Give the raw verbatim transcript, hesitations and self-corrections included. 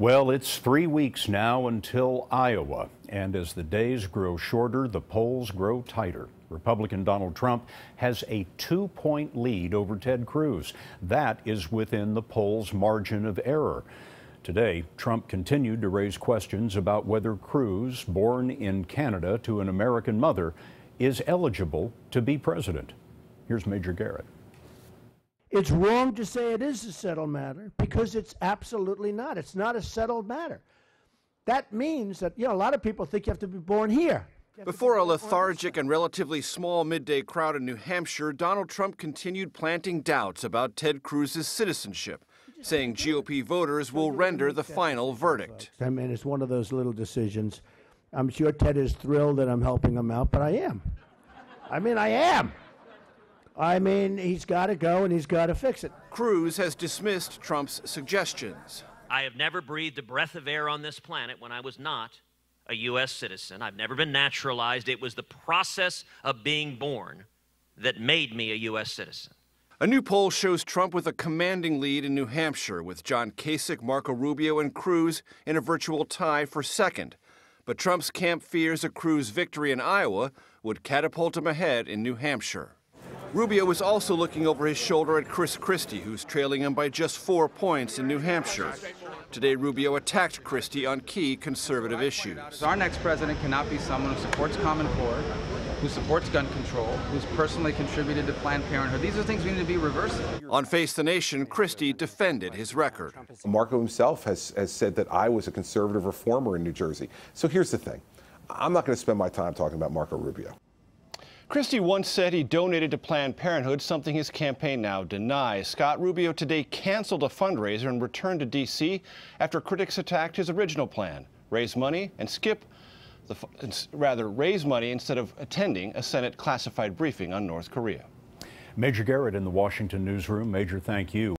Well, it's three weeks now until Iowa, and as the days grow shorter, the polls grow tighter. Republican Donald Trump has a two-point lead over Ted Cruz. That is within the poll's margin of error. Today, Trump continued to raise questions about whether Cruz, born in Canada to an American mother, is eligible to be president. Here's Major Garrett. It's wrong to say it is a settled matter because it's absolutely not. It's not a settled matter. That means that, you know, a lot of people think you have to be born here. Before a lethargic and relatively small midday crowd in New Hampshire, Donald Trump continued planting doubts about Ted Cruz's citizenship, saying G O P voters will render the final verdict. I mean, it's one of those little decisions. I'm sure Ted is thrilled that I'm helping him out, but I am. I mean, I am. I mean, he's got to go and he's got to fix it. Cruz has dismissed Trump's suggestions. I have never breathed a breath of air on this planet when I was not a U S citizen. I've never been naturalized. It was the process of being born that made me a U S citizen. A new poll shows Trump with a commanding lead in New Hampshire, with John Kasich, Marco Rubio, and Cruz in a virtual tie for second. But Trump's camp fears a Cruz victory in Iowa would catapult him ahead in New Hampshire. Rubio is also looking over his shoulder at Chris Christie, who's trailing him by just four points in New Hampshire. Today, Rubio attacked Christie on key conservative issues. Our next president cannot be someone who supports Common Core, who supports gun control, who's personally contributed to Planned Parenthood. These are things we need to be reversing. On Face the Nation, Christie defended his record. Marco himself has, has said that I was a conservative reformer in New Jersey. So here's the thing. I'm not going to spend my time talking about Marco Rubio. Christie once said he donated to Planned Parenthood, something his campaign now denies. Scott, Rubio today canceled a fundraiser and returned to D C after critics attacked his original plan, raise money and skip, the, rather raise money instead of attending a Senate classified briefing on North Korea. Major Garrett in the Washington newsroom. Major, thank you.